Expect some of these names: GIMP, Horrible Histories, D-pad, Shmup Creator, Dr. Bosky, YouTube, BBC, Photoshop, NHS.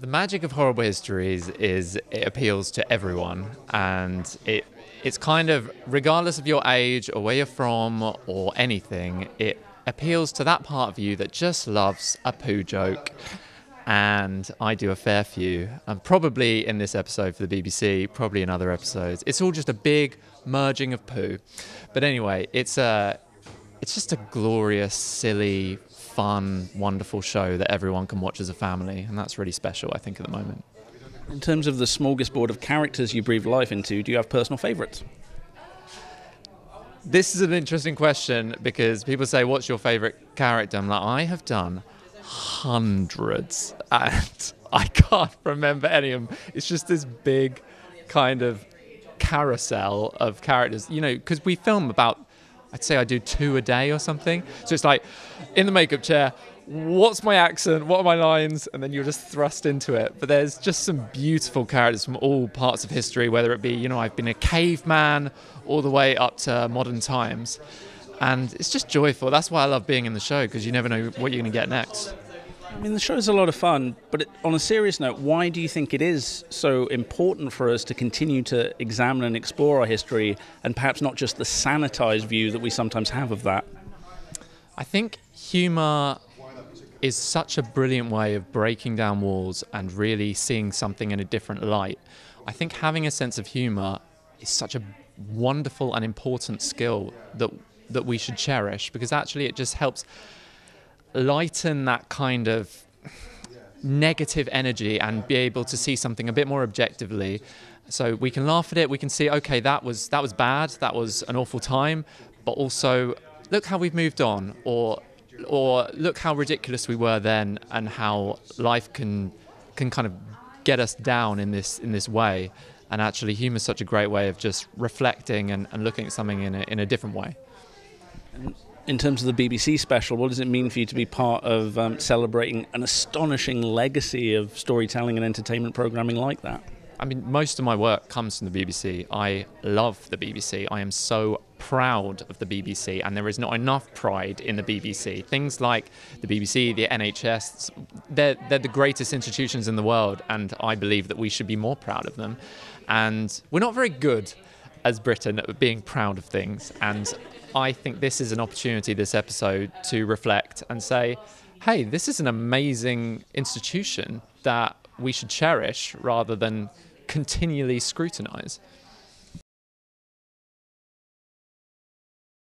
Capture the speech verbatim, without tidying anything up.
The magic of Horrible Histories is it appeals to everyone, and it it's kind of, regardless of your age or where you're from or anything, it appeals to that part of you that just loves a poo joke. And I do a fair few, and probably in this episode for the B B C, probably in other episodes. It's all just a big merging of poo. But anyway, it's a, it's just a glorious, silly, fun, wonderful show that everyone can watch as a family, and that's really special, I think, at the moment. In terms of the smorgasbord of characters you breathe life into, do you have personal favourites? This is an interesting question, because people say, what's your favourite character? I'm like, I have done hundreds, and I can't remember any of them. It's just this big kind of carousel of characters, you know, because we film about, I'd say I do two a day or something. So it's like, in the makeup chair, what's my accent? What are my lines? And then you're just thrust into it. But there's just some beautiful characters from all parts of history, whether it be, you know, I've been a caveman all the way up to modern times. And it's just joyful. That's why I love being in the show, because you never know what you're going to get next. I mean, the show's a lot of fun, but it, on a serious note, why do you think it is so important for us to continue to examine and explore our history, and perhaps not just the sanitized view that we sometimes have of that? I think humor is such a brilliant way of breaking down walls and really seeing something in a different light. I think having a sense of humor is such a wonderful and important skill that that we should cherish, because actually it just helps lighten that kind of negative energy and be able to see something a bit more objectively. So we can laugh at it, we can see, okay, that was that was bad, that was an awful time, but also look how we've moved on, or or look how ridiculous we were then, and how life can can kind of get us down in this in this way. And actually humor is such a great way of just reflecting and, and looking at something in a, in a different way. In terms of the B B C special, what does it mean for you to be part of um, celebrating an astonishing legacy of storytelling and entertainment programming like that? I mean, most of my work comes from the B B C. I love the B B C. I am so proud of the B B C, and there is not enough pride in the B B C. Things like the B B C, the N H S, they're, they're the greatest institutions in the world, and I believe that we should be more proud of them. And we're not very good as Britain at being proud of things, and I think this is an opportunity, this episode, to reflect and say, hey, this is an amazing institution that we should cherish rather than continually scrutinize.